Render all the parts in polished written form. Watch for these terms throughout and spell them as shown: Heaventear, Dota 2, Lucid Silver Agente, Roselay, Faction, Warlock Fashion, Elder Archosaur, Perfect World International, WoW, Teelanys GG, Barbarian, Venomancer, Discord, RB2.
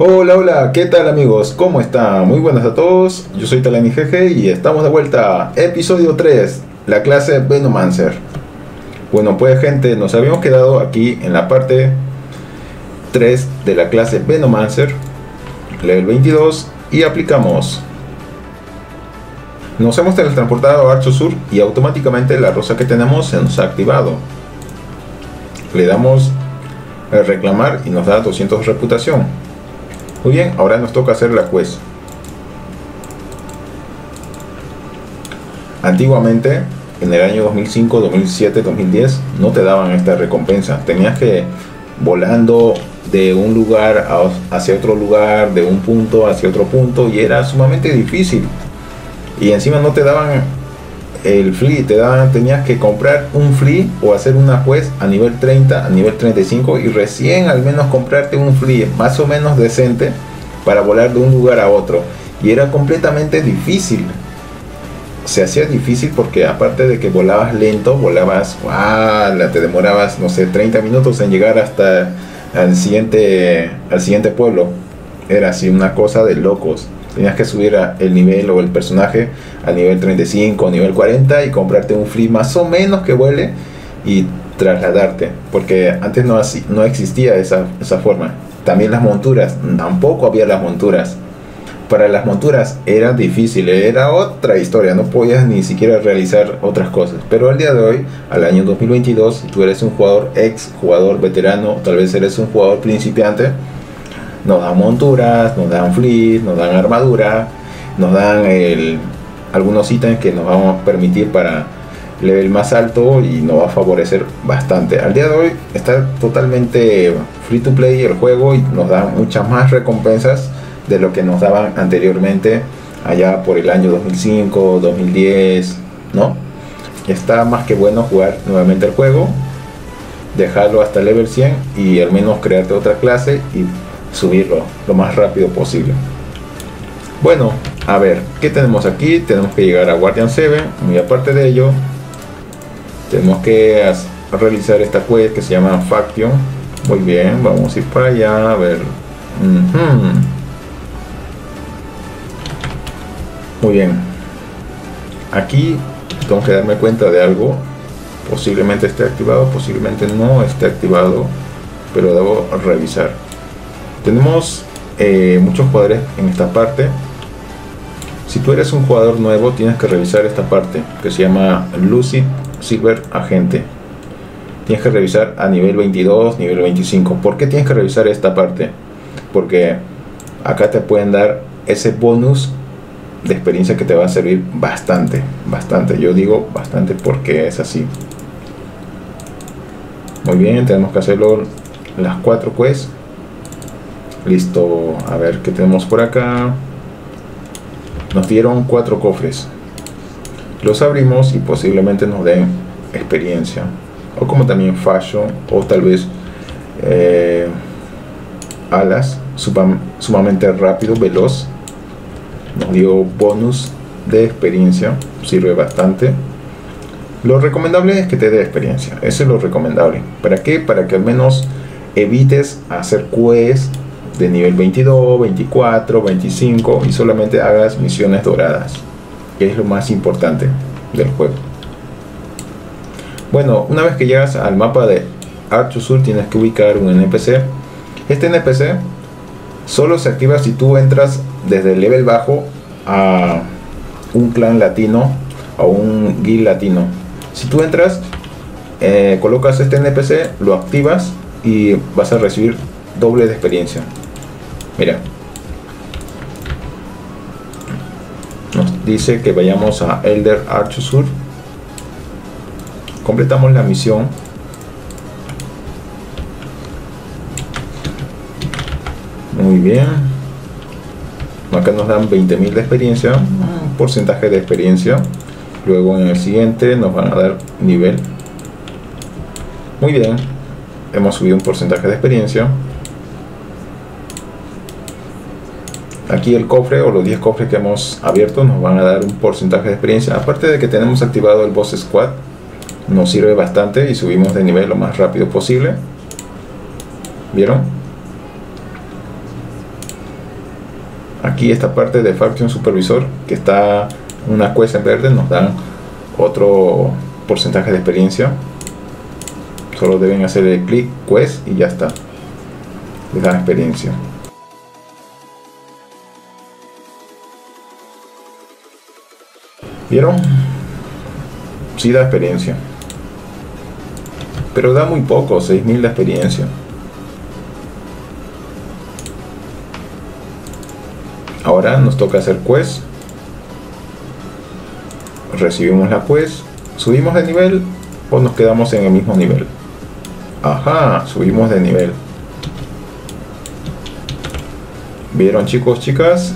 Hola, hola, ¿qué tal amigos? ¿Cómo están? Muy buenas a todos, yo soy Teelanys GG y estamos de vuelta. Episodio 3, la clase Venomancer. Bueno pues gente, nos habíamos quedado aquí en la parte 3 de la clase Venomancer, level 22, y aplicamos. Nos hemos teletransportado a Archosaur y automáticamente la rosa que tenemos se nos ha activado. Le damos a reclamar y nos da 200 reputación. Muy bien, ahora nos toca hacer la quest. Antiguamente, en el año 2005, 2007, 2010, no te daban esta recompensa. Tenías que volando de un lugar hacia otro lugar, de un punto hacia otro punto, y era sumamente difícil. Y encima no te daban el free, tenías que comprar un free o hacer una quest a nivel 30, a nivel 35 y recién al menos comprarte un free más o menos decente para volar de un lugar a otro, y era completamente difícil. Se hacía difícil porque aparte de que volabas lento, te demorabas, no sé, 30 minutos en llegar hasta al siguiente pueblo. Era así una cosa de locos. Tenías que subir el nivel o el personaje a nivel 35 o nivel 40 y comprarte un free más o menos que vuele y trasladarte, porque antes no existía esa forma. También las monturas, tampoco había las monturas. Para las monturas era difícil, era otra historia, no podías ni siquiera realizar otras cosas. Pero al día de hoy, al año 2022, tú eres un jugador jugador veterano, tal vez eres un jugador principiante. Nos dan monturas, nos dan fleets, nos dan armadura, nos dan algunos ítems que nos vamos a permitir para level más alto y nos va a favorecer bastante. Al día de hoy está totalmente free to play el juego y nos dan muchas más recompensas de lo que nos daban anteriormente allá por el año 2005, 2010, ¿no? Está más que bueno jugar nuevamente el juego, dejarlo hasta level 100 y al menos crearte otra clase y subirlo lo más rápido posible. Bueno, a ver, ¿qué tenemos aquí? Tenemos que llegar a Guardian 7. Muy aparte de ello, tenemos que realizar esta quest que se llama Faction. Muy bien, vamos a ir para allá. A ver, muy bien. Aquí tengo que darme cuenta de algo. Posiblemente esté activado, posiblemente no esté activado, pero debo revisar. Tenemos muchos jugadores en esta parte. Si tú eres un jugador nuevo, tienes que revisar esta parte que se llama Lucid Silver Agente. Tienes que revisar a nivel 22, nivel 25. ¿Por qué tienes que revisar esta parte? Porque acá te pueden dar ese bonus de experiencia que te va a servir bastante, bastante. Yo digo bastante porque es así. Muy bien, tenemos que hacerlo las 4 quests. Listo, a ver qué tenemos por acá. Nos dieron 4 cofres. Los abrimos y posiblemente nos den experiencia. O como también fashion, o tal vez alas, sumamente rápido, veloz. Nos dio bonus de experiencia, sirve bastante. Lo recomendable es que te dé experiencia, eso es lo recomendable. ¿Para qué? Para que al menos evites hacer quests de nivel 22, 24, 25 y solamente hagas misiones doradas, que es lo más importante del juego. Bueno, una vez que llegas al mapa de Archosaur tienes que ubicar un NPC. Este NPC solo se activa si tú entras desde el level bajo a un clan latino, a un guild latino. Si tú entras, colocas este NPC, lo activas y vas a recibir doble de experiencia. Mira, nos dice que vayamos a Elder Archosaur. Completamos la misión. Muy bien. Acá nos dan 20.000 de experiencia, un porcentaje de experiencia. Luego en el siguiente nos van a dar nivel. Muy bien. Hemos subido un porcentaje de experiencia. Aquí el cofre o los 10 cofres que hemos abierto nos van a dar un porcentaje de experiencia. Aparte de que tenemos activado el boss squad, nos sirve bastante y subimos de nivel lo más rápido posible. ¿Vieron? aquí esta parte de Faction Supervisor, que está una quest en verde, nos dan otro porcentaje de experiencia. Solo deben hacer el clic quest y ya está, les dan experiencia. ¿Vieron? Sí da experiencia, pero da muy poco, 6000 de experiencia. Ahora nos toca hacer quest. Recibimos la quest. ¿Subimos de nivel o nos quedamos en el mismo nivel? Ajá, subimos de nivel. ¿Vieron, chicos, chicas?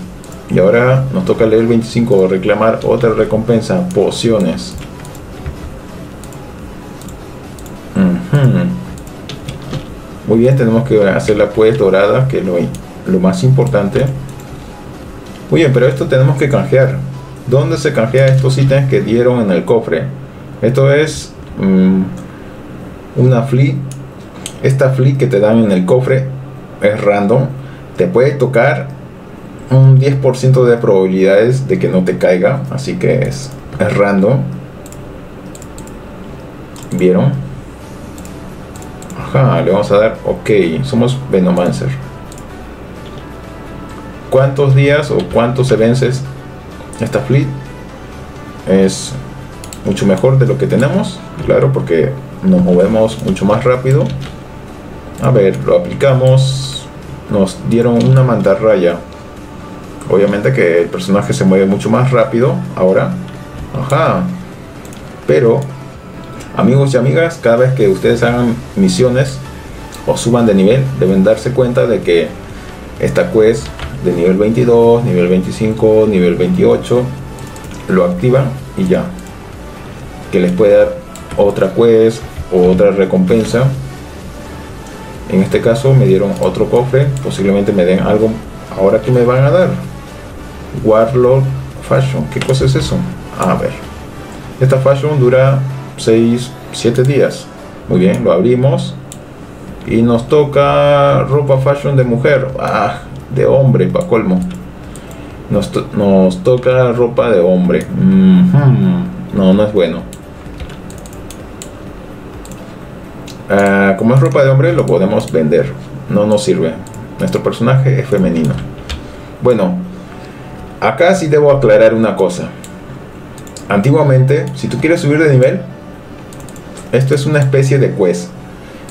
Y ahora nos toca level 25 o reclamar otra recompensa, pociones. Muy bien, tenemos que hacer la quest dorada, que es lo más importante. Muy bien, pero esto tenemos que canjear. ¿Dónde se canjea estos ítems que dieron en el cofre? Esto es una flea. Esta flea que te dan en el cofre es random. Te puede tocar un 10% de probabilidades de que no te caiga, así que es random. ¿Vieron? Ajá, le vamos a dar ok. Somos Venomancer. ¿Cuántos días o cuánto se vences esta fleet? Es mucho mejor de lo que tenemos, claro, porque nos movemos mucho más rápido. A ver, lo aplicamos. Nos dieron una mantarraya. Obviamente que el personaje se mueve mucho más rápido ahora. Ajá. Pero, amigos y amigas, cada vez que ustedes hagan misiones o suban de nivel, deben darse cuenta de que esta quest de nivel 22, nivel 25, nivel 28, lo activan y ya, que les puede dar otra quest o otra recompensa. En este caso me dieron otro cofre, posiblemente me den algo. Ahora, que me van a dar Warlock Fashion. ¿Qué cosa es eso? A ver, esta Fashion dura 6-7 días. Muy bien, lo abrimos y nos toca ropa Fashion de mujer. Ah, de hombre, pa' colmo. Nos toca ropa de hombre. No es bueno. Como es ropa de hombre, lo podemos vender. No nos sirve. Nuestro personaje es femenino. Bueno, acá sí debo aclarar una cosa. Antiguamente, si tú quieres subir de nivel, esto es una especie de quest.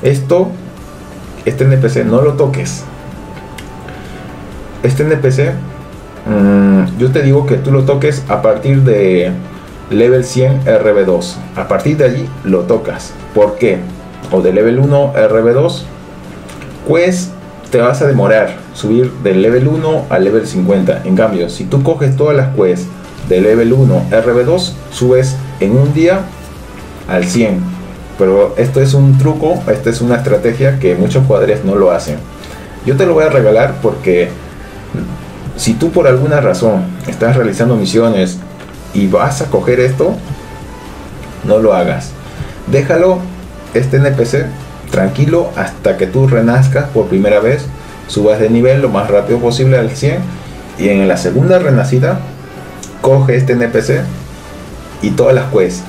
Este NPC no lo toques. Este NPC, yo te digo que tú lo toques a partir de level 100 RB2. A partir de allí lo tocas. ¿Por qué? O de level 1 RB2. Pues te vas a demorar subir del level 1 al level 50. En cambio, si tú coges todas las quests de level 1 RB2, subes en un día al 100. Pero esto es un truco, esta es una estrategia que muchos jugadores no lo hacen. Yo te lo voy a regalar porque si tú por alguna razón estás realizando misiones y vas a coger esto, no lo hagas. Déjalo, este NPC, tranquilo hasta que tú renazcas por primera vez, subas de nivel lo más rápido posible al 100, y en la segunda renacida coge este NPC y todas las quests,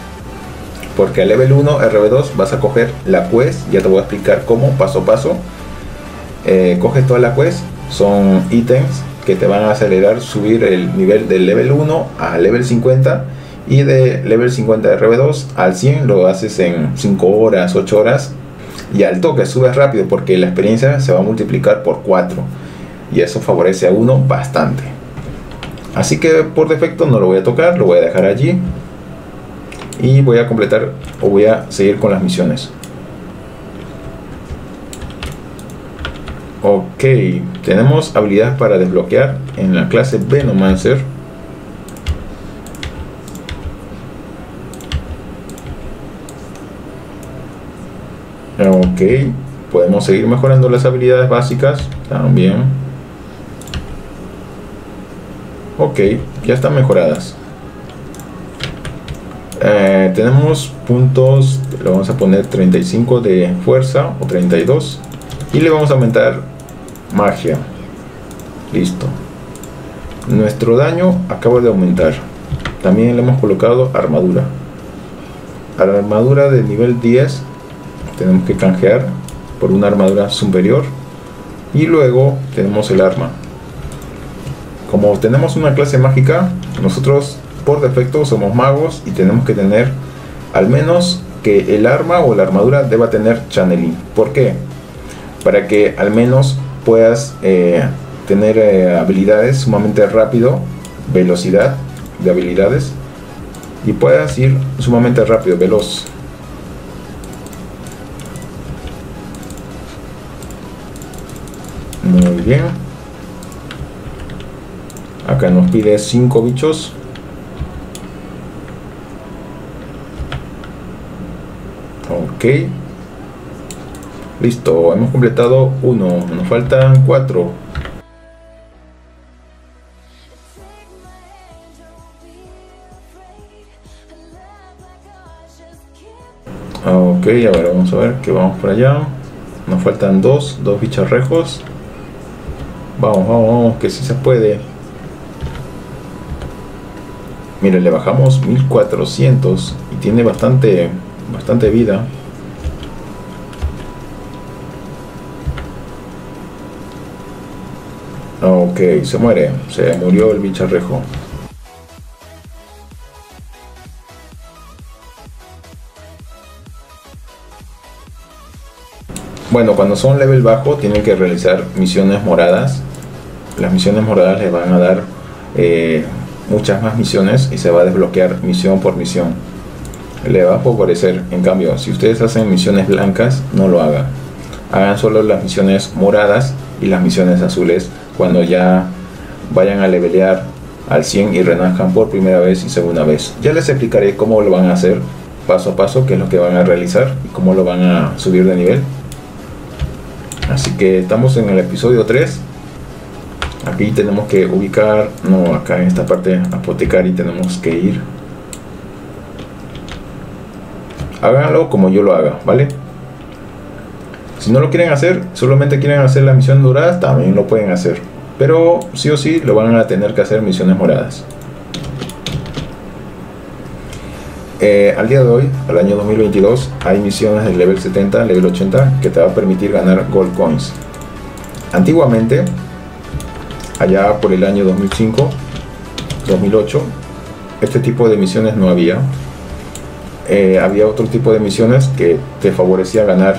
porque al level 1 RB2 vas a coger la quest. Ya te voy a explicar cómo, paso a paso. Coges todas las quests, son ítems que te van a acelerar subir el nivel del level 1 a level 50, y de level 50 de RB2 al 100 lo haces en 5 horas, 8 horas, y al toque subes rápido porque la experiencia se va a multiplicar por 4, y eso favorece a uno bastante. Así que por defecto no lo voy a tocar, lo voy a dejar allí y voy a completar, o voy a seguir con las misiones. Ok, tenemos habilidades para desbloquear en la clase Venomancer. Ok, podemos seguir mejorando las habilidades básicas también. Ok, ya están mejoradas. Tenemos puntos, le vamos a poner 35 de fuerza o 32 y le vamos a aumentar magia. Listo. Nuestro daño acaba de aumentar. También le hemos colocado armadura. A la armadura de nivel 10 tenemos que canjear por una armadura superior. Y luego tenemos el arma. Como tenemos una clase mágica, nosotros por defecto somos magos y tenemos que tener al menos que el arma o la armadura deba tener channeling. ¿Por qué? Para que al menos puedas tener habilidades sumamente rápido, velocidad de habilidades, y puedas ir sumamente rápido, veloz. Muy bien. Acá nos pide 5 bichos. Ok. Listo, hemos completado 1. Nos faltan 4. Ok, ahora vamos a ver que vamos por allá. Nos faltan 2 bicharrejos. Vamos, vamos, vamos, que sí se puede. Mira, le bajamos 1400 y tiene bastante vida. Ok, se muere, se murió el bicharrejo. Bueno, cuando son level bajo tienen que realizar misiones moradas. Las misiones moradas les van a dar muchas más misiones y se va a desbloquear misión por misión. Le va a favorecer. En cambio, si ustedes hacen misiones blancas, no lo hagan. Hagan solo las misiones moradas y las misiones azules cuando ya vayan a levelear al 100 y renazcan por primera vez y segunda vez. Ya les explicaré cómo lo van a hacer paso a paso, qué es lo que van a realizar y cómo lo van a subir de nivel. Así que estamos en el episodio 3. Aquí tenemos que ubicar, no, acá en esta parte apotecaria tenemos que ir. Háganlo como yo lo haga, ¿vale? Si no lo quieren hacer, solamente quieren hacer la misión dorada, también lo pueden hacer. Pero sí o sí lo van a tener que hacer misiones moradas. Al día de hoy, al año 2022, hay misiones del level 70, level 80 que te va a permitir ganar gold coins. Antiguamente, allá por el año 2005, 2008, este tipo de misiones no había. Había otro tipo de misiones que te favorecía ganar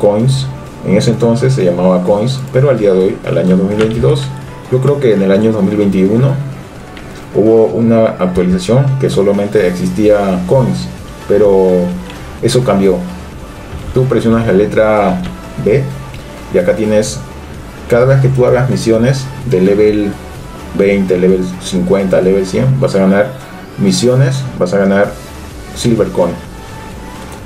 coins. En ese entonces se llamaba coins, pero al día de hoy, al año 2022, yo creo que en el año 2021... hubo una actualización que solamente existía coins, pero eso cambió. Tú presionas la letra B y acá tienes, cada vez que tú hagas misiones de level 20, level 50, level 100, vas a ganar misiones, vas a ganar silver coin.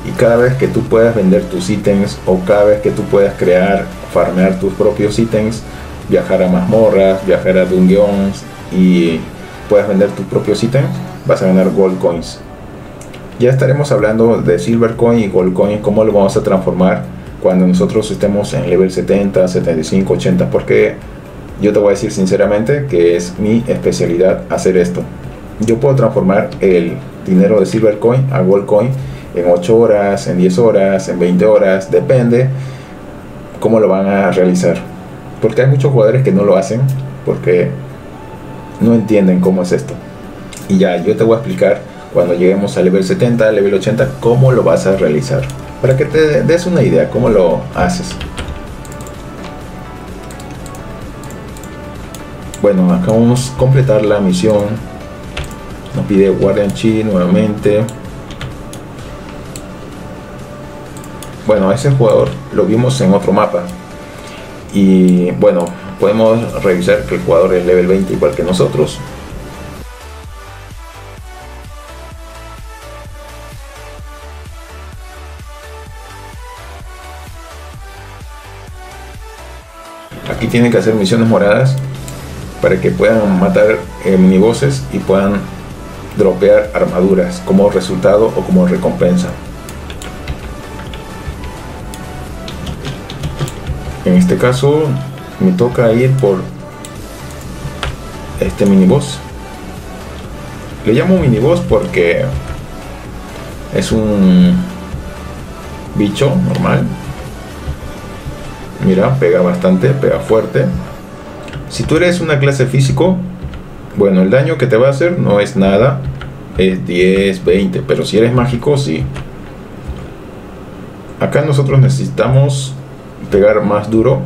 Y cada vez que tú puedas vender tus ítems o cada vez que tú puedas crear, farmear tus propios ítems, viajar a mazmorras, viajar a dungeons y puedas vender tus propios ítems, vas a ganar gold coins. Ya estaremos hablando de silver coin y gold coin, cómo lo vamos a transformar cuando nosotros estemos en level 70, 75, 80, porque yo te voy a decir sinceramente que es mi especialidad hacer esto. Yo puedo transformar el dinero de silver coin a gold coin en 8 horas, en 10 horas, en 20 horas, depende cómo lo van a realizar, porque hay muchos jugadores que no lo hacen porque no entienden cómo es esto. Y ya yo te voy a explicar cuando lleguemos a level 70, level 80, cómo lo vas a realizar, para que te des una idea cómo lo haces. Bueno, acá vamos a completar la misión. Nos pide Guardian Chi nuevamente. Bueno, a ese jugador lo vimos en otro mapa. Y bueno, podemos revisar que el jugador es level 20 igual que nosotros. Aquí tienen que hacer misiones moradas para que puedan matar minibosses y puedan dropear armaduras como resultado o como recompensa. En este caso me toca ir por este miniboss. Lo llamo miniboss porque es un bicho normal. Mira, pega bastante, pega fuerte. Si tú eres una clase físico, bueno, el daño que te va a hacer no es nada, es 10, 20, pero si eres mágico, sí. Acá nosotros necesitamos pegar más duro.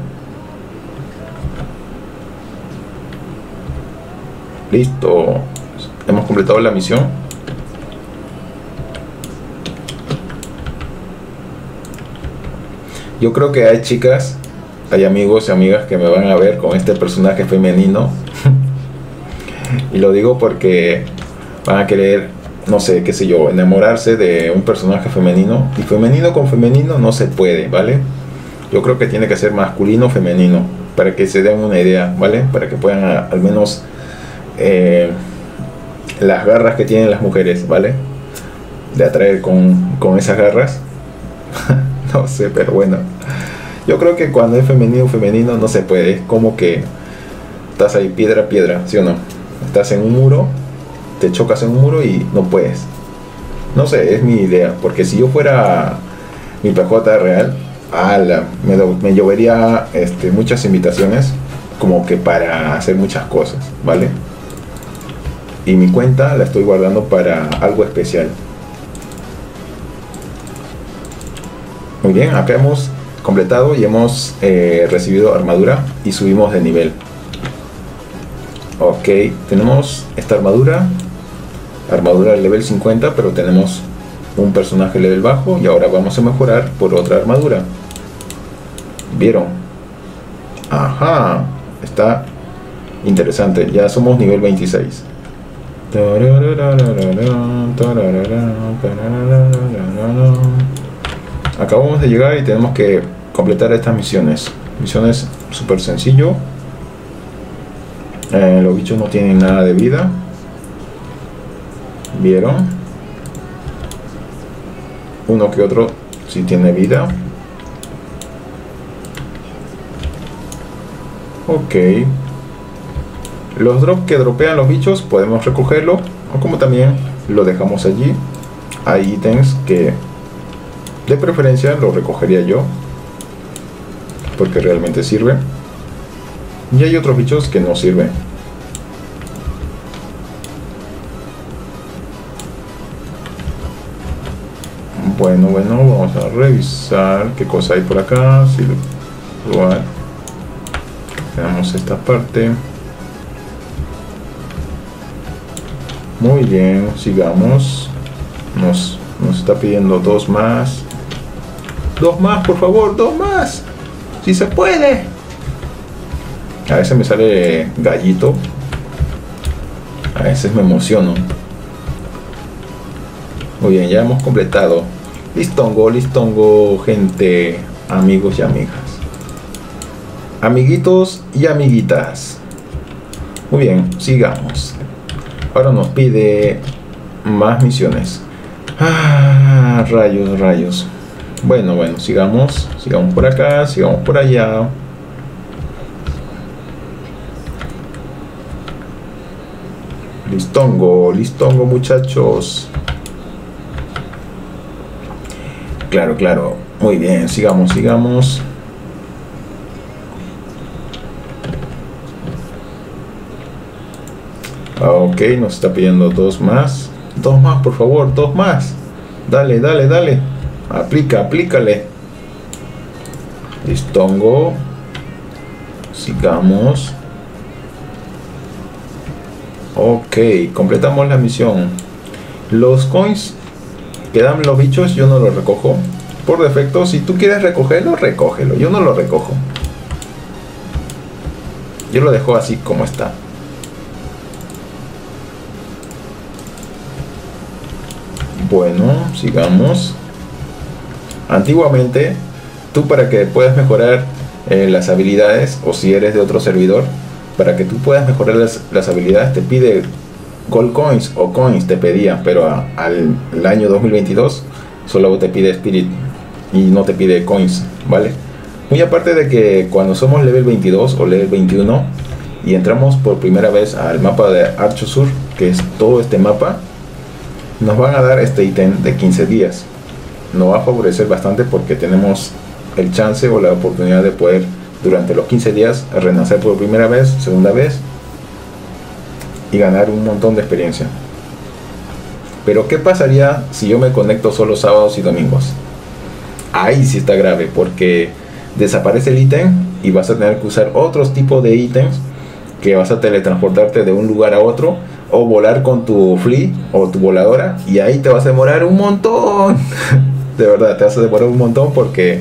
Listo, hemos completado la misión. Yo creo que hay chicas, hay amigos y amigas que me van a ver con este personaje femenino. Y lo digo porque van a querer, no sé, qué sé yo, enamorarse de un personaje femenino. Y femenino con femenino no se puede, ¿vale? Yo creo que tiene que ser masculino femenino, para que se den una idea, ¿vale? Para que puedan al menos las garras que tienen las mujeres, ¿vale? De atraer con esas garras. No sé, pero bueno. Yo creo que cuando es femenino, femenino no se puede. Es como que estás ahí piedra a piedra, ¿sí o no? Estás en un muro, te chocas en un muro y no puedes. No sé, es mi idea. Porque si yo fuera mi PJ real, ala, me llovería muchas invitaciones, como que para hacer muchas cosas, ¿vale? Y mi cuenta la estoy guardando para algo especial. Muy bien, acá hemos completado y hemos recibido armadura y subimos de nivel. Ok, tenemos esta armadura level 50, pero tenemos un personaje level bajo y ahora vamos a mejorar por otra armadura. ¿Vieron? Ajá, está interesante, ya somos nivel 26. Acabamos de llegar y tenemos que completar estas misiones. Misiones súper sencillo. Los bichos no tienen nada de vida. ¿Vieron? Uno que otro sí tiene vida. Ok. Los drops que dropean los bichos podemos recogerlo, o como también lo dejamos allí. Hay ítems que de preferencia lo recogería yo, porque realmente sirve. Y hay otros bichos que no sirven. Bueno, vamos a revisar qué cosa hay por acá. Si lo hay. Tenemos esta parte. Muy bien, sigamos. Nos está pidiendo dos más. Dos más, por favor, dos más. Si se puede. A veces me sale gallito. A veces me emociono. Muy bien, ya hemos completado. Listongo, listongo, gente, amigos y amigas. Amiguitos y amiguitas. Muy bien, sigamos. Ahora nos pide más misiones. Ah, rayos, rayos. Bueno, sigamos por acá, sigamos por allá. Listongo, muchachos. Claro. Muy bien, sigamos. Ok, nos está pidiendo dos más. Dos más, por favor, dos más. Dale. Aplícale. Listongo. Sigamos. Ok, completamos la misión. Los coins que dan los bichos yo no los recojo. Por defecto, si tú quieres recogerlo, recógelo. Yo no lo recojo. Yo lo dejo así como está. Bueno, sigamos. Antiguamente, tú para que puedas mejorar las habilidades, o si eres de otro servidor, para que tú puedas mejorar las habilidades te pide gold coins o coins te pedían, pero al año 2022 solo te pide spirit y no te pide coins, ¿vale? Muy aparte de que cuando somos level 22 o level 21 y entramos por primera vez al mapa de Archosaur, que es todo este mapa, nos van a dar este ítem de 15 días. Nos va a favorecer bastante porque tenemos el chance o la oportunidad de poder durante los 15 días renacer por primera vez, segunda vez y ganar un montón de experiencia. Pero ¿qué pasaría si yo me conecto solo sábados y domingos? Ahí sí está grave, porque desaparece el ítem y vas a tener que usar otros tipos de ítems, que vas a teletransportarte de un lugar a otro o volar con tu flea o tu voladora, y ahí te vas a demorar un montón. De verdad, te vas a demorar un montón, porque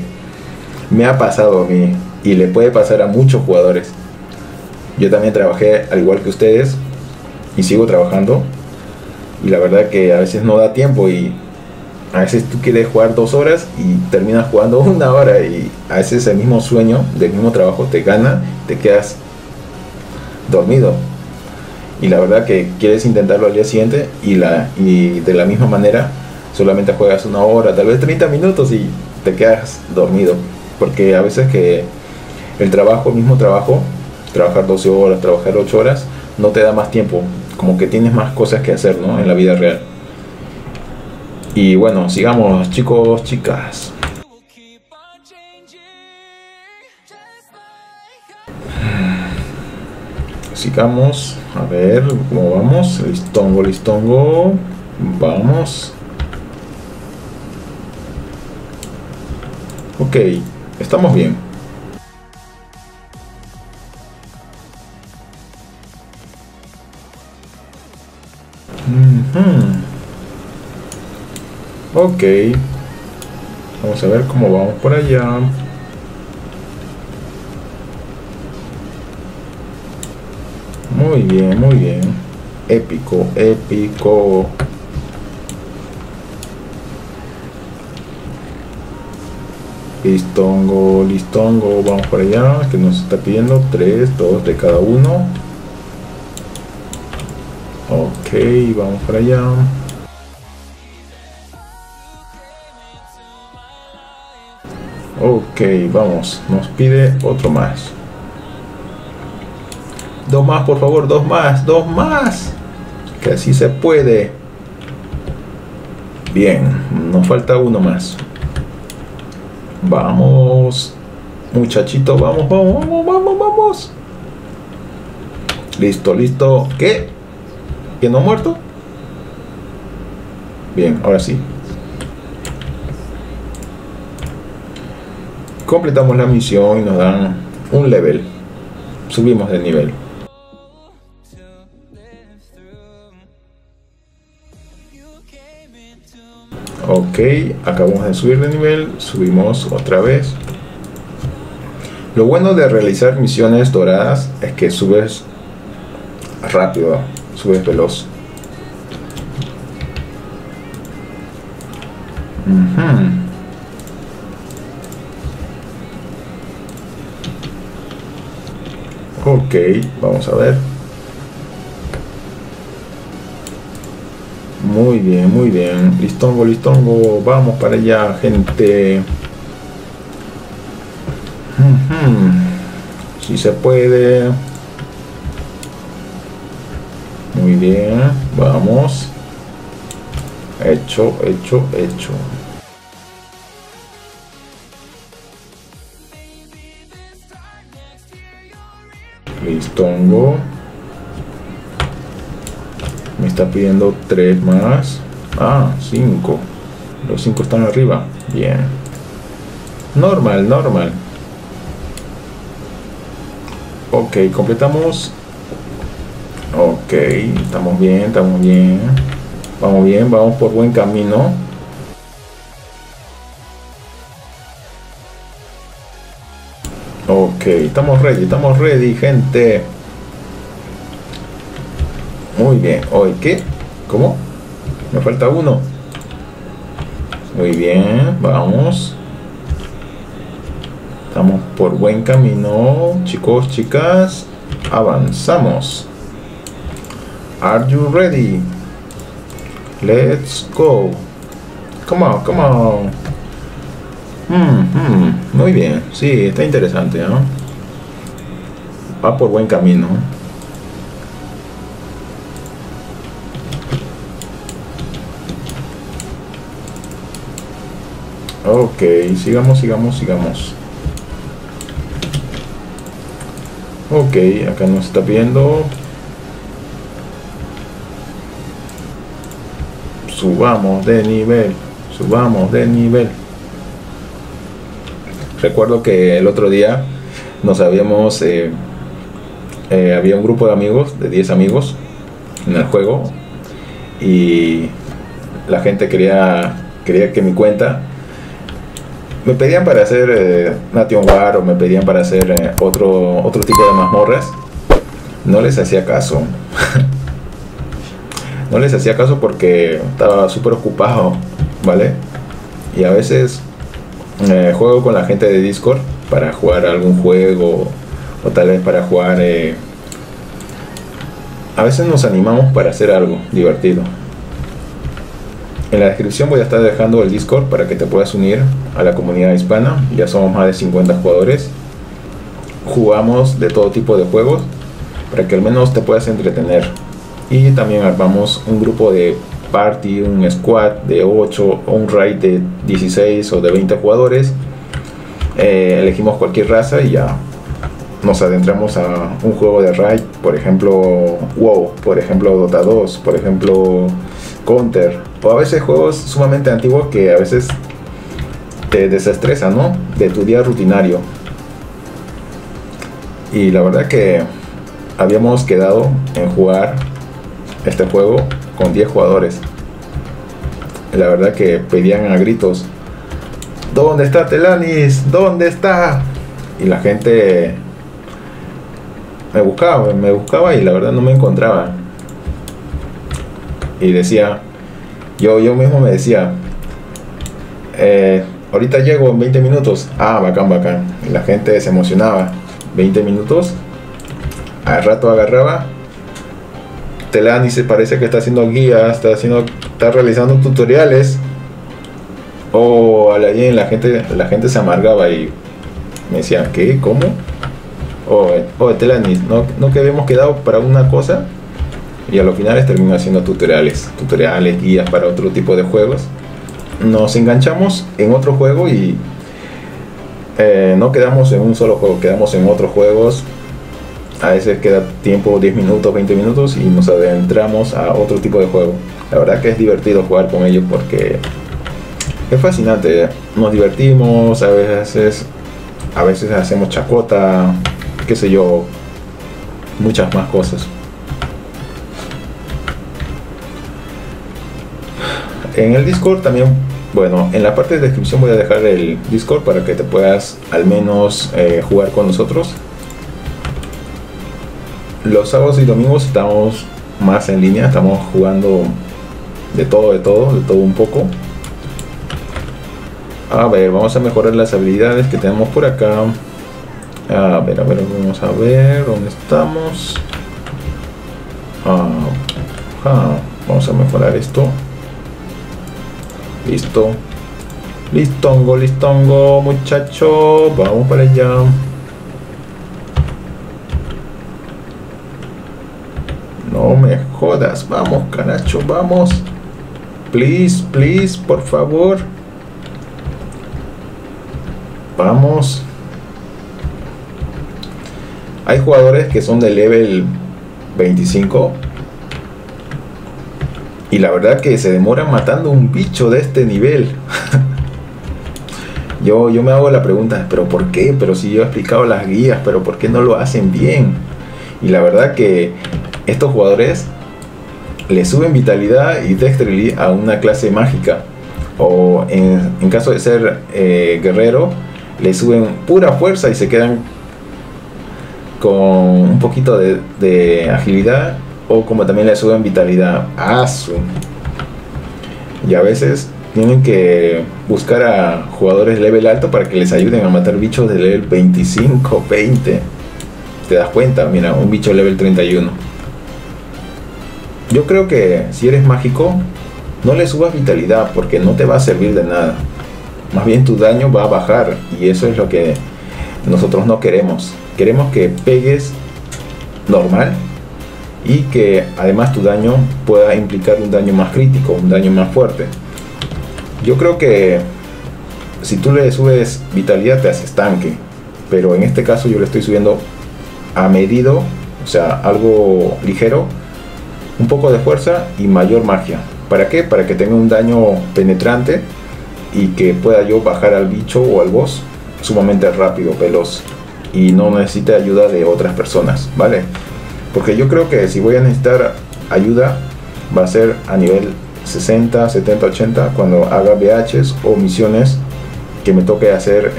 me ha pasado a mí y le puede pasar a muchos jugadores. Yo también trabajé al igual que ustedes y sigo trabajando, y la verdad que a veces no da tiempo, y a veces tú quieres jugar 2 horas y terminas jugando 1 hora, y a veces el mismo sueño del mismo trabajo te gana, te quedas dormido, y la verdad que quieres intentarlo al día siguiente y de la misma manera solamente juegas 1 hora, tal vez 30 minutos y te quedas dormido, porque a veces que el trabajo, el mismo trabajo, trabajar 12 horas, trabajar 8 horas, no te da más tiempo, como que tienes más cosas que hacer, ¿no?, en la vida real. Y bueno, sigamos, chicos, chicas. Sigamos, a ver cómo vamos. Listongo, listongo. Vamos. Ok, estamos bien. Ok, vamos a ver cómo vamos por allá. Muy bien, muy bien. Épico, épico. Listongo, listongo, vamos por allá. Que nos está pidiendo 3, 2 de cada uno. Ok, vamos para allá. Ok, vamos, nos pide otro más. 2 más, por favor, 2 más. Que así se puede. Bien, nos falta 1 más. Vamos, muchachito, vamos, vamos, vamos, vamos. Listo, listo. ¿Qué? ¿Que no ha muerto? Bien, ahora sí. Completamos la misión y nos dan un level. Subimos de nivel. Ok, acabamos de subir de nivel. Subimos otra vez. Lo bueno de realizar misiones doradas es que subes rápido, subes veloz. Ok, vamos a ver. Muy bien, muy bien. Listongo, listongo. Vamos para allá, gente. Si se puede. Muy bien, vamos. Hecho, hecho, hecho. Listongo. Me está pidiendo 3 más. Ah, 5. Los 5 están arriba. Bien. Normal, normal. Ok, completamos. Ok, estamos bien, estamos bien. Vamos bien, vamos por buen camino. Ok, estamos ready, gente. Muy bien, hoy ¿qué? ¿Cómo? Me falta 1. Muy bien, vamos. Estamos por buen camino, chicos, chicas. Avanzamos. Are you ready? Let's go. Come on, come on. Muy bien, sí, está interesante, ¿no? va por buen camino. Ok, sigamos. Ok, acá nos está pidiendo. Subamos de nivel. Recuerdo que el otro día nos habíamos... había un grupo de amigos, de 10 amigos, en el juego. Y la gente quería que mi cuenta... Me pedían para hacer Nation War, o me pedían para hacer otro tipo de mazmorras. No les hacía caso. No les hacía caso porque estaba súper ocupado, ¿vale? Y a veces juego con la gente de Discord para jugar algún juego, o tal vez para jugar... A veces nos animamos para hacer algo divertido. En la descripción voy a estar dejando el Discord para que te puedas unir a la comunidad hispana. Ya somos más de 50 jugadores. Jugamos de todo tipo de juegos para que al menos te puedas entretener. Y también armamos un grupo de party, un squad de 8, o un raid de 16 o de 20 jugadores. Elegimos cualquier raza y ya nos adentramos a un juego de raid. Por ejemplo WoW, por ejemplo Dota 2, por ejemplo Counter, o a veces juegos sumamente antiguos que a veces te desestresan, ¿no?, de tu día rutinario. Y la verdad que habíamos quedado en jugar este juego con 10 jugadores. La verdad que pedían a gritos: ¿dónde está Teelanys? ¿Dónde está? Y la gente me buscaba y la verdad no me encontraba. Y decía, yo mismo me decía, ahorita llego en 20 minutos. Ah, bacán. Y la gente se emocionaba. 20 minutos. Al rato agarraba. Teelanys se parece que está haciendo guías, está realizando tutoriales. O la gente se amargaba y me decían, ¿qué? ¿Cómo? O Teelanys, ¿no que habíamos quedado para una cosa? Y a los finales termino haciendo tutoriales, guías para otro tipo de juegos. Nos enganchamos en otro juego y no quedamos en un solo juego, quedamos en otros juegos. A veces queda tiempo, 10 minutos, 20 minutos, y nos adentramos a otro tipo de juego. La verdad que es divertido jugar con ellos porque es fascinante. Nos divertimos, a veces hacemos chacota, qué sé yo, muchas más cosas. En el Discord también, bueno, en la parte de descripción voy a dejar el Discord para que te puedas al menos jugar con nosotros. Los sábados y domingos estamos más en línea, estamos jugando de todo un poco. A ver, vamos a mejorar las habilidades que tenemos por acá. A ver, vamos a ver dónde estamos. Vamos a mejorar esto. Listo. Listongo, muchacho. Vamos para allá. No me jodas. Vamos, caracho, vamos. Please, por favor. Vamos. Hay jugadores que son de level 25. Y la verdad que se demora matando un bicho de este nivel. yo me hago la pregunta, ¿pero por qué? Pero si yo he explicado las guías, ¿pero por qué no lo hacen bien? Y la verdad que estos jugadores le suben vitalidad y dexterity a una clase mágica. O en caso de ser guerrero, le suben pura fuerza y se quedan con un poquito de agilidad. O como también le suben vitalidad a su. Y a veces tienen que buscar a jugadores level alto para que les ayuden a matar bichos de level 25, 20. ¿Te das cuenta? Mira, un bicho level 31. Yo creo que si eres mágico, no le subas vitalidad porque no te va a servir de nada. Más bien tu daño va a bajar y eso es lo que nosotros no queremos. Queremos que pegues normal, y que además tu daño pueda implicar un daño más crítico, un daño más fuerte. Yo creo que si tú le subes vitalidad te haces tanque, pero en este caso yo le estoy subiendo a medido, o sea, algo ligero, un poco de fuerza y mayor magia. ¿Para qué? Para que tenga un daño penetrante y que pueda yo bajar al bicho o al boss sumamente rápido, veloz, y no necesite ayuda de otras personas, ¿vale? Porque yo creo que si voy a necesitar ayuda va a ser a nivel 60, 70, 80 cuando haga VHs o misiones que me toque hacer.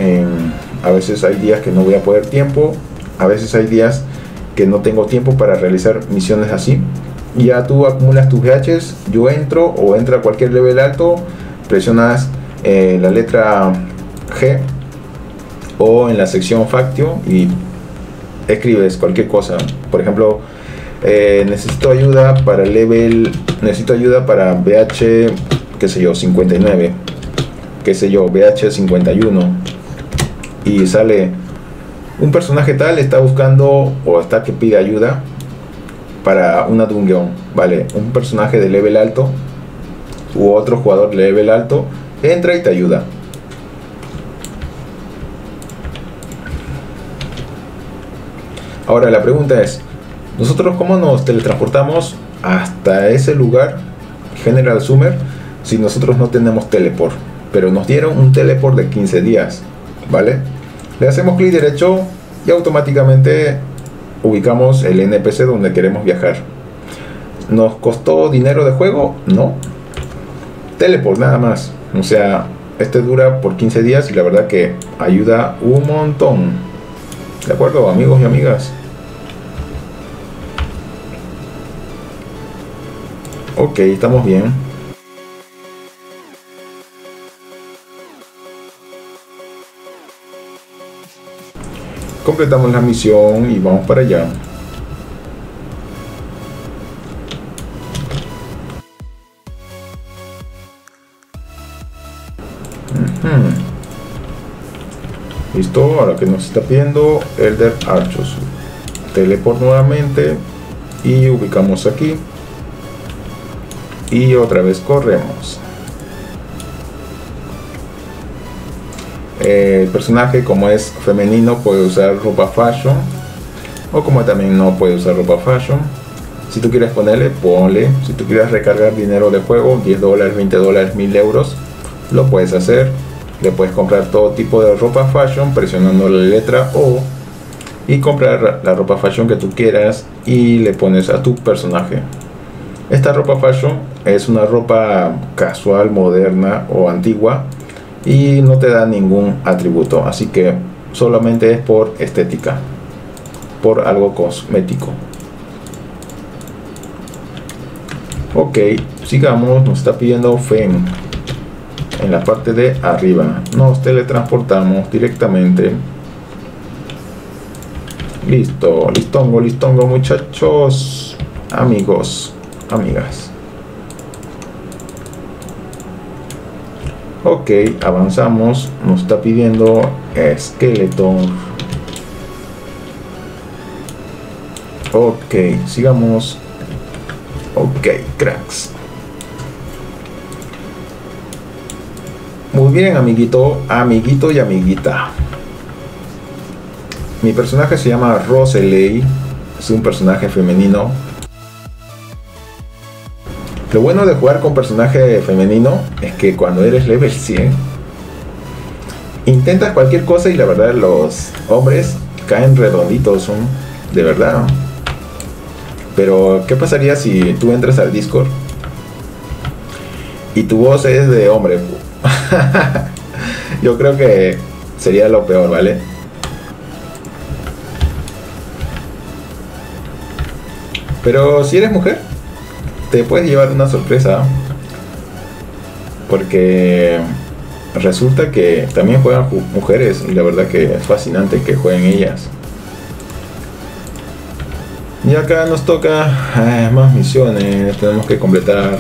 A veces hay días que no voy a poder tiempo, a veces hay días que no tengo tiempo para realizar misiones así. Ya tú acumulas tus VHs, yo entro o entra a cualquier level alto, presionas la letra G o en la sección Faction y escribes cualquier cosa. Por ejemplo, necesito ayuda para level, necesito ayuda para VH, qué sé yo, 59, qué sé yo, VH 51, y sale un personaje tal está buscando o está que pide ayuda para una dungeon, vale, un personaje de level alto u otro jugador de level alto entra y te ayuda. Ahora la pregunta es, ¿nosotros cómo nos teletransportamos hasta ese lugar, General Summer, si nosotros no tenemos teleport? Pero nos dieron un teleport de 15 días, ¿vale? Le hacemos clic derecho y automáticamente ubicamos el NPC donde queremos viajar. ¿Nos costó dinero de juego? No. Teleport nada más. O sea, este dura por 15 días y la verdad que ayuda un montón. ¿De acuerdo, amigos y amigas? Ok, estamos bien. Completamos la misión y vamos para allá. Listo, ahora que nos está pidiendo Elder Archosaur, teleport nuevamente y ubicamos aquí y otra vez corremos. El personaje, como es femenino, puede usar ropa fashion, o como también no puede usar ropa fashion. Si tú quieres ponerle, ponle. Si tú quieres recargar dinero de juego, $10, $20, 1000 euros, lo puedes hacer. Le puedes comprar todo tipo de ropa fashion presionando la letra O y comprar la ropa fashion que tú quieras y le pones a tu personaje. Esta ropa fashion es una ropa casual, moderna o antigua y no te da ningún atributo, así que solamente es por estética, por algo cosmético. Ok, sigamos, nos está pidiendo Fen. En la parte de arriba nos teletransportamos directamente. Listo, listongo muchachos, amigos, amigas. Ok, avanzamos, nos está pidiendo esqueleto. Ok, sigamos. Ok, cracks. Muy bien, amiguito, amiguito y amiguita. Mi personaje se llama Roselay. Es un personaje femenino. Lo bueno de jugar con personaje femenino es que cuando eres level 100 intentas cualquier cosa y la verdad los hombres caen redonditos, son de verdad. Pero ¿qué pasaría si tú entras al Discord y tu voz es de hombre? Yo creo que sería lo peor, ¿vale? Pero si eres mujer, te puedes llevar una sorpresa, porque resulta que también juegan mujeres y la verdad que es fascinante que jueguen ellas. Y acá nos toca más misiones. Tenemos que completar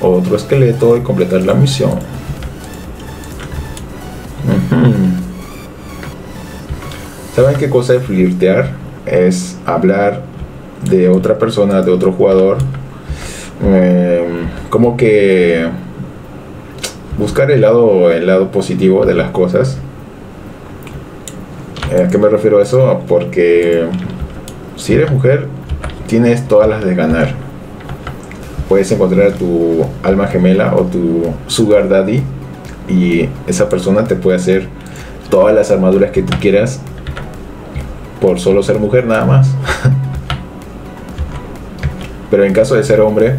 otro esqueleto y completar la misión. ¿Saben qué cosa es flirtear? Es hablar de otra persona, de otro jugador, como que buscar el lado positivo de las cosas. ¿A qué me refiero a eso? Porque si eres mujer, tienes todas las de ganar. Puedes encontrar a tu alma gemela o tu sugar daddy, y esa persona te puede hacer todas las armaduras que tú quieras por solo ser mujer nada más. Pero en caso de ser hombre,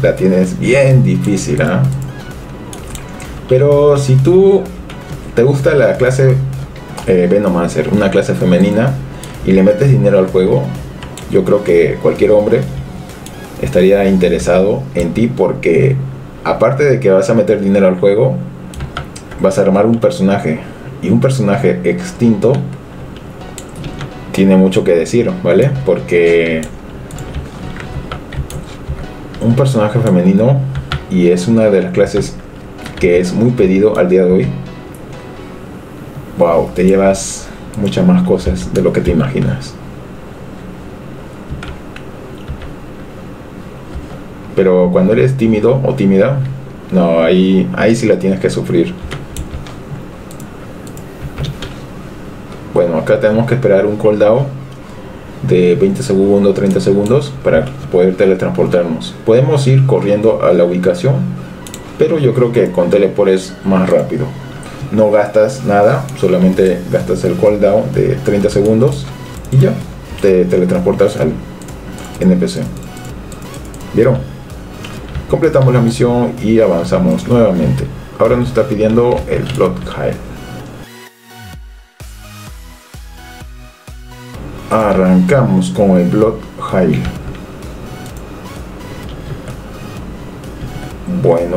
la tienes bien difícil, ¿eh? Pero si tú te gusta la clase Venomancer, una clase femenina, y le metes dinero al juego, yo creo que cualquier hombre estaría interesado en ti, porque aparte de que vas a meter dinero al juego, vas a armar un personaje, y un personaje extinto tiene mucho que decir, ¿vale? Porque un personaje femenino, y es una de las clases que es muy pedido al día de hoy, wow, te llevas muchas más cosas de lo que te imaginas. Pero cuando eres tímido o tímida, no, ahí sí la tienes que sufrir. Bueno, acá tenemos que esperar un cooldown de 20 segundos, 30 segundos para poder teletransportarnos. Podemos ir corriendo a la ubicación, pero yo creo que con teleport es más rápido. No gastas nada, solamente gastas el cooldown de 30 segundos y ya te teletransportas al NPC. ¿Vieron? Completamos la misión y avanzamos nuevamente. Ahora nos está pidiendo el Blood High. Arrancamos con el Blood High. Bueno.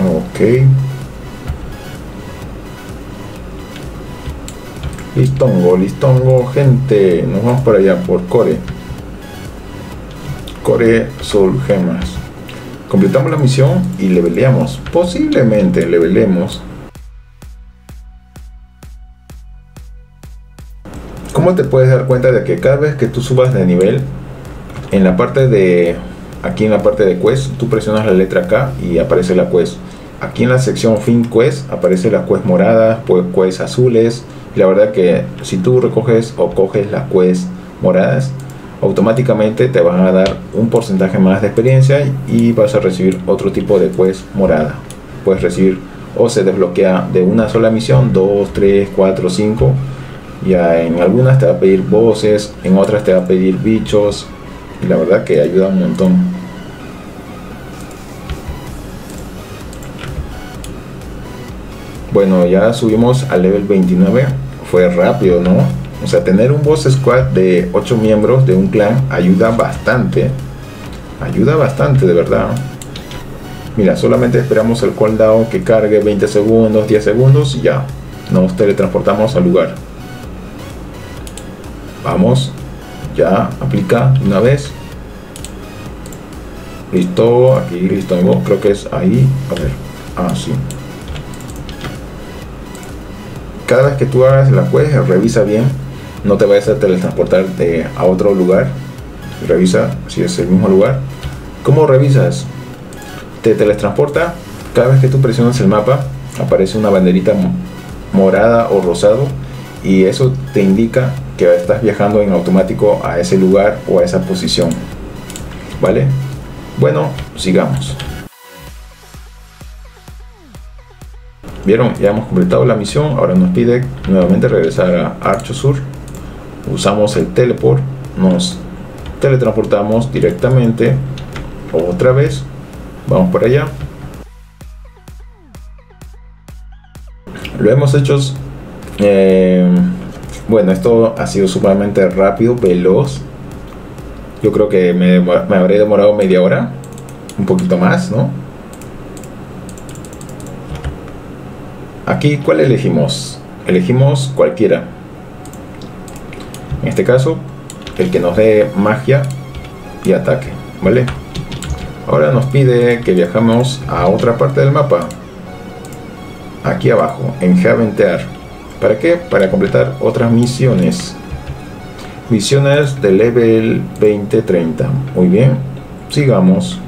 Ok. Listongo, gente. Nos vamos para allá por Core. Core Soul Gemas. Completamos la misión y leveleamos. Posiblemente levelemos. ¿Cómo te puedes dar cuenta de que cada vez que tú subas de nivel, en la parte de aquí, en la parte de quest, tú presionas la letra K y aparece la quest? Aquí en la sección Fin Quest aparece las quest moradas, pues quest azules. La verdad que si tú recoges o coges las quests moradas, automáticamente te van a dar un porcentaje más de experiencia y vas a recibir otro tipo de quest morada. Puedes recibir o se desbloquea de una sola misión, 2, 3, 4, 5. Ya en algunas te va a pedir voces, en otras te va a pedir bichos, y la verdad que ayuda un montón. Bueno, ya subimos al level 29. Fue rápido, ¿no? O sea, tener un boss squad de 8 miembros de un clan ayuda bastante. Ayuda bastante, de verdad. Mira, solamente esperamos el cooldown que cargue 20 segundos, 10 segundos y ya. Nos teletransportamos al lugar. Vamos. Ya, aplica una vez. Listo, aquí listo. Creo que es ahí. A ver. Ah, sí. Cada vez que tú hagas la quest, revisa bien, no te vayas a teletransportar a otro lugar. Revisa si es el mismo lugar. ¿Cómo revisas? Te teletransporta. Cada vez que tú presionas el mapa, aparece una banderita morada o rosado, y eso te indica que estás viajando en automático a ese lugar o a esa posición, ¿vale? Bueno, sigamos. Vieron, ya hemos completado la misión. Ahora nos pide nuevamente regresar a Archosaur. Usamos el teleport, nos teletransportamos directamente otra vez. Vamos por allá. Lo hemos hecho. Bueno, esto ha sido sumamente rápido, veloz. Yo creo que me habré demorado media hora, un poquito más, ¿no? Aquí, ¿cuál elegimos? Elegimos cualquiera. En este caso, el que nos dé magia y ataque, ¿vale? Ahora nos pide que viajamos a otra parte del mapa. Aquí abajo, en Heaventear. ¿Para qué? Para completar otras misiones. Misiones de level 20-30. Muy bien, sigamos.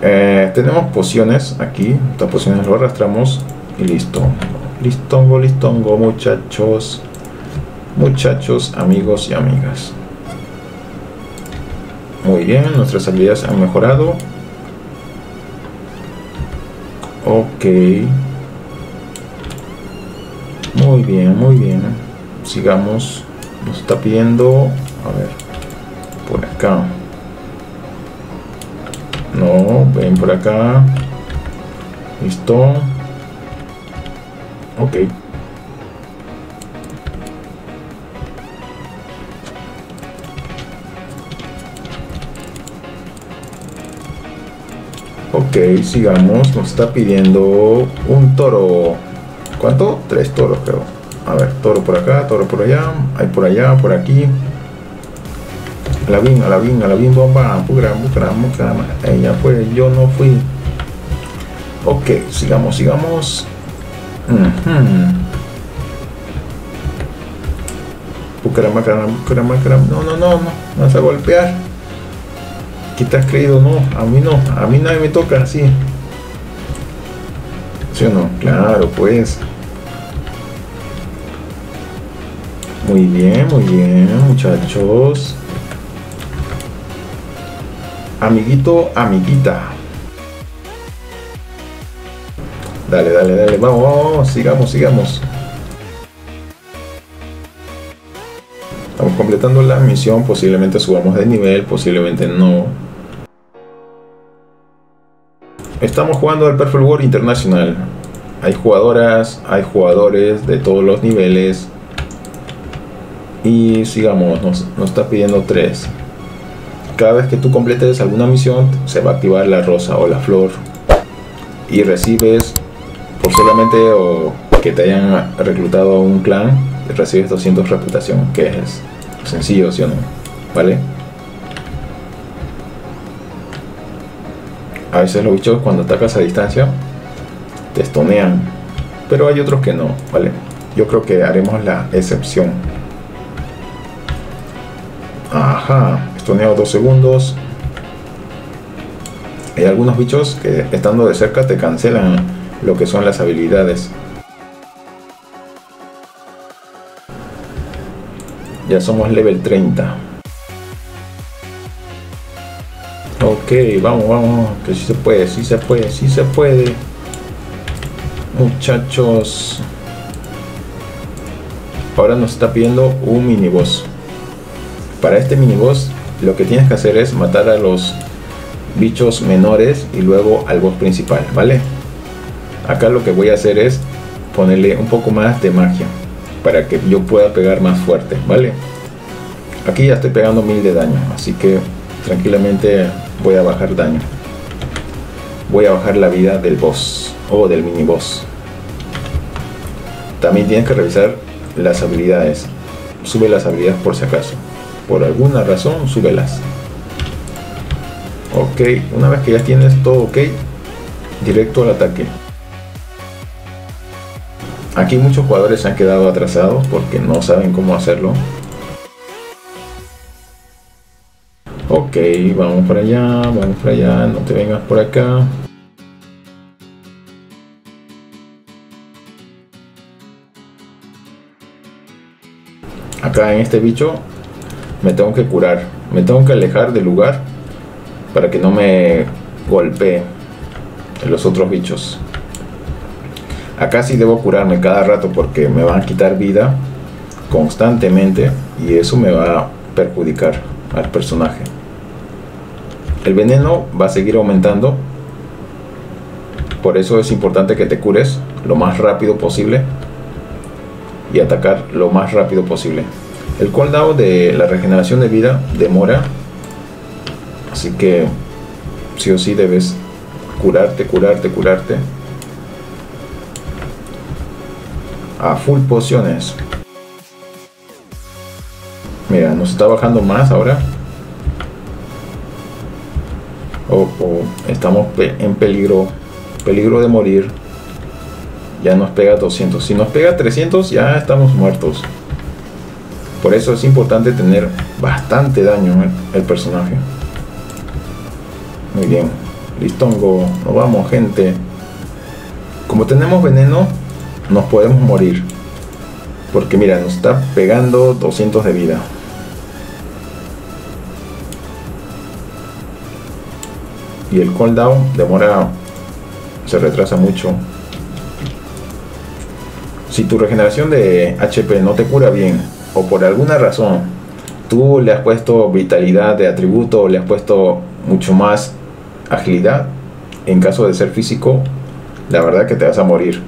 Tenemos pociones aquí. Estas pociones lo arrastramos y listo. Listongo, listongo, muchachos. Muchachos, amigos y amigas. Muy bien, nuestras habilidades han mejorado. Ok. Muy bien, muy bien. Sigamos. Nos está pidiendo... A ver. Por acá. No, ven por acá. Listo. Ok. Ok, sigamos. Nos está pidiendo un toro. ¿Cuánto? 3 toros, creo. A ver, toro por acá, toro por allá. Hay por allá, por aquí. A la bin, bomba. Ella fue, yo no fui. Ok, sigamos, sigamos. No, vas a golpear. ¿Qué te has creído? No, a mí no, a mí nadie me toca así. ¿Sí o no? Claro, pues. Muy bien, muchachos. Amiguito, amiguita. Dale, dale, dale, vamos, vamos, sigamos, sigamos. Estamos completando la misión, posiblemente subamos de nivel, posiblemente no. Estamos jugando al Perfect World International. Hay jugadoras, hay jugadores de todos los niveles. Y sigamos, nos está pidiendo 3. Cada vez que tú completes alguna misión, se va a activar la rosa o la flor. Y recibes, por solamente o que te hayan reclutado a un clan, recibes 200 reputación, que es sencillo, ¿sí o no? ¿Vale? A veces los bichos cuando atacas a distancia, te estonean. Pero hay otros que no, ¿vale? Yo creo que haremos la excepción. Ajá, estoneo 2 segundos. Hay algunos bichos que estando de cerca te cancelan lo que son las habilidades. Ya somos level 30. Ok, vamos, vamos, que sí se puede, sí se puede, sí se puede. Muchachos. Ahora nos está pidiendo un miniboss. Para este miniboss lo que tienes que hacer es matar a los bichos menores y luego al boss principal, ¿vale? Acá lo que voy a hacer es ponerle un poco más de magia para que yo pueda pegar más fuerte, ¿vale? Aquí ya estoy pegando 1000 de daño, así que tranquilamente voy a bajar daño. Voy a bajar la vida del boss o del miniboss. También tienes que revisar las habilidades. Sube las habilidades por si acaso. Por alguna razón, súbelas. Ok, una vez que ya tienes todo ok, directo al ataque. Aquí muchos jugadores se han quedado atrasados porque no saben cómo hacerlo. Ok, vamos para allá, vamos para allá, no te vengas por acá. Acá en este bicho me tengo que curar, me tengo que alejar del lugar para que no me golpee los otros bichos. Acá sí debo curarme cada rato porque me van a quitar vida constantemente y eso me va a perjudicar al personaje. El veneno va a seguir aumentando, por eso es importante que te cures lo más rápido posible y atacar lo más rápido posible. El cooldown de la regeneración de vida demora, así que sí o sí debes curarte, curarte, curarte. A full pociones. Mira, nos está bajando más ahora. Estamos en peligro de morir. ya nos pega 200. Si nos pega 300 ya estamos muertos. Por eso es importante tener bastante daño el personaje. Muy bien, listongo, nos vamos, gente. Como tenemos veneno nos podemos morir, porque mira, nos está pegando 200 de vida. Y el cooldown demora, se retrasa mucho. Si tu regeneración de HP no te cura bien, o por alguna razón tú le has puesto vitalidad de atributo, o le has puesto mucho más agilidad, en caso de ser físico, la verdad que te vas a morir,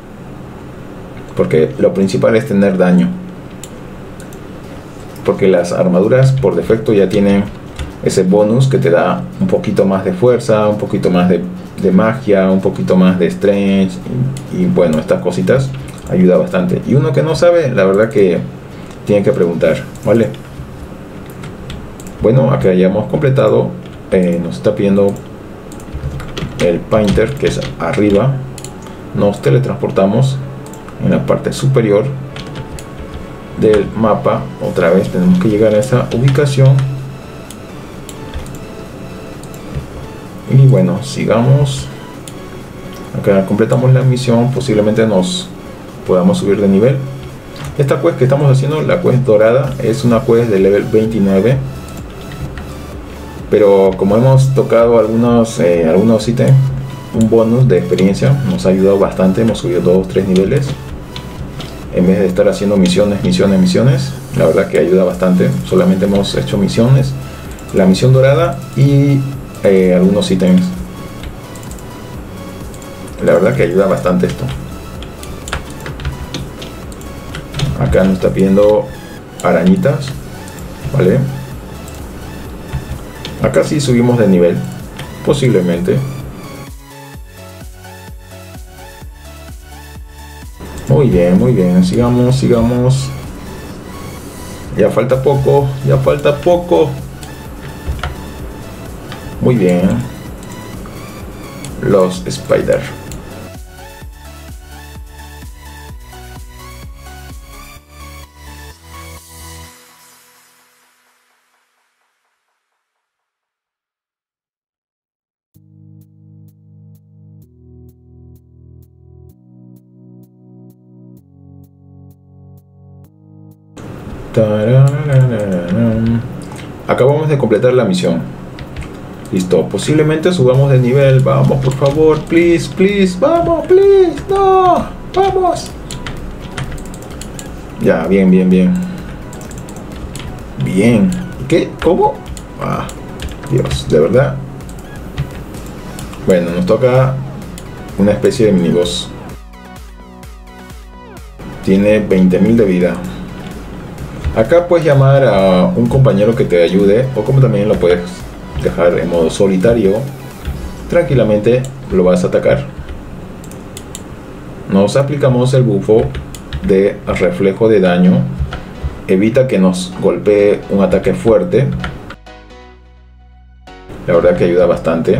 porque lo principal es tener daño, porque las armaduras por defecto ya tienen ese bonus que te da un poquito más de fuerza, un poquito más de magia, un poquito más de strength, y bueno, estas cositas ayuda bastante. Y uno que no sabe, la verdad que tiene que preguntar, ¿vale? Bueno, acá ya hemos completado. Nos está pidiendo el painter, que es arriba. Nos teletransportamos en la parte superior del mapa. Otra vez tenemos que llegar a esa ubicación. Y bueno, sigamos. Acá completamos la misión. Posiblemente nos podamos subir de nivel. Esta quest que estamos haciendo, la quest dorada, es una quest de level 29. Pero como hemos tocado algunos ítems, un bonus de experiencia nos ha ayudado bastante. Hemos subido 2 o 3 niveles. En vez de estar haciendo misiones, la verdad que ayuda bastante. Solamente hemos hecho misiones, la misión dorada y algunos ítems. La verdad que ayuda bastante esto. Acá nos está pidiendo arañitas, ¿vale? Acá sí subimos de nivel, posiblemente. Muy bien, sigamos. Ya falta poco, Muy bien. Los Spider. Acabamos de completar la misión. Listo, posiblemente subamos de nivel. Vamos, por favor, please. Vamos, please, no, vamos. Ya, bien. ¿Qué? ¿Cómo? Ah, Dios, de verdad. Bueno, nos toca una especie de miniboss. Tiene 20.000 de vida. Acá puedes llamar a un compañero que te ayude, o como también lo puedes dejar en modo solitario. Tranquilamente lo vas a atacar. Nos aplicamos el bufo de reflejo de daño. Evita que nos golpee un ataque fuerte. La verdad que ayuda bastante.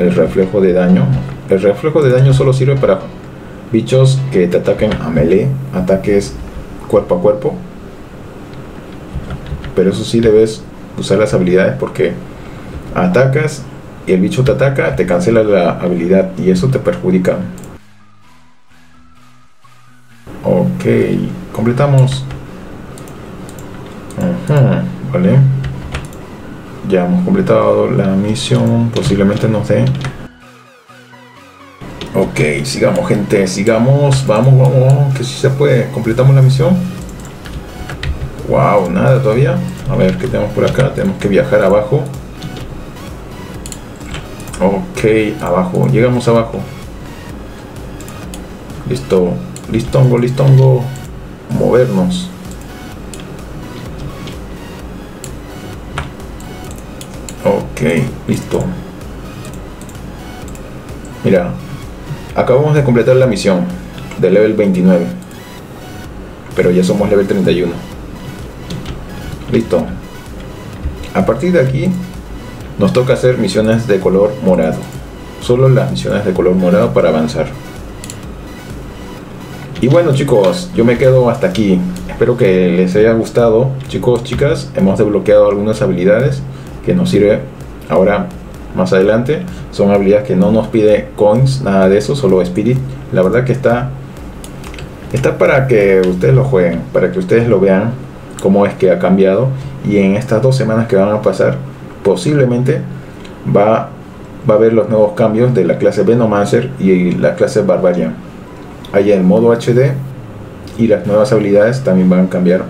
El reflejo de daño. El reflejo de daño solo sirve para bichos que te ataquen a melee, ataques cuerpo a cuerpo, pero eso sí, debes usar las habilidades, porque atacas y el bicho te ataca, te cancela la habilidad y eso te perjudica. Ok, completamos. Vale, ya hemos completado la misión. Posiblemente nos dé. Ok, sigamos, gente, sigamos. Vamos, que si se puede. Completamos la misión. Wow, nada todavía. A ver, ¿qué tenemos por acá? Tenemos que viajar abajo. Ok, abajo, llegamos abajo. Listo, listongo. Movernos. Ok, listo. Mira, acabamos de completar la misión de level 29, pero ya somos level 31. Listo. A partir de aquí nos toca hacer misiones de color morado. Solo las misiones de color morado para avanzar. Y bueno, chicos, yo me quedo hasta aquí. Espero que les haya gustado. Chicos, chicas, hemos desbloqueado algunas habilidades que nos sirve ahora más adelante. Son habilidades que no nos pide coins, nada de eso, solo spirit. La verdad que está para que ustedes lo jueguen, para que ustedes lo vean cómo es que ha cambiado. Y en estas 2 semanas que van a pasar, posiblemente va a haber los nuevos cambios de la clase Venomancer y la clase Barbarian. Allá en modo HD, y las nuevas habilidades también van a cambiar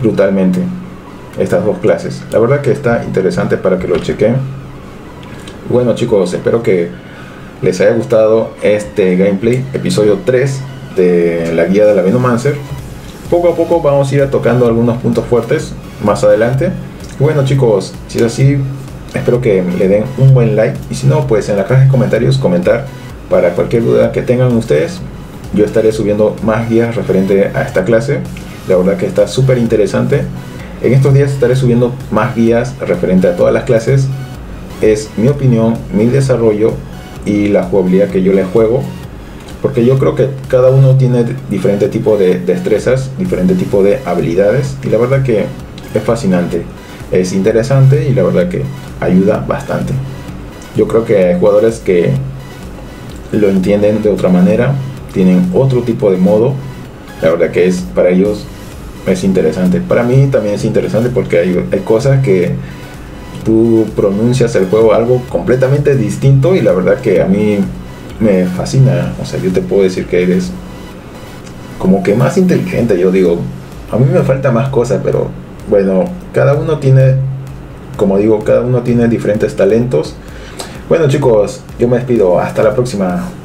brutalmente estas 2 clases. La verdad que está interesante para que lo chequen. Bueno, chicos, espero que les haya gustado este gameplay, episodio 3 de la guía de la Venomancer. Poco a poco vamos a ir tocando algunos puntos fuertes más adelante. Bueno, chicos, si es así, espero que le den un buen like, y si no, pues en la caja de comentarios comentar para cualquier duda que tengan ustedes. Yo estaré subiendo más guías referente a esta clase. La verdad que está súper interesante. En estos días estaré subiendo más guías referente a todas las clases. Es mi opinión, mi desarrollo y la jugabilidad que yo les juego, porque yo creo que cada uno tiene diferente tipo de destrezas, diferente tipo de habilidades, y la verdad que es fascinante, es interesante, y la verdad que ayuda bastante. Yo creo que hay jugadores que lo entienden de otra manera, tienen otro tipo de modo. La verdad que es, para ellos es interesante, para mí también es interesante, porque hay cosas que tú pronuncias el juego algo completamente distinto, y la verdad que a mí me fascina. O sea, yo te puedo decir que eres como que más inteligente. Yo digo, a mí me falta más cosas, pero bueno, cada uno tiene, como digo, cada uno tiene diferentes talentos. Bueno, chicos, yo me despido, hasta la próxima.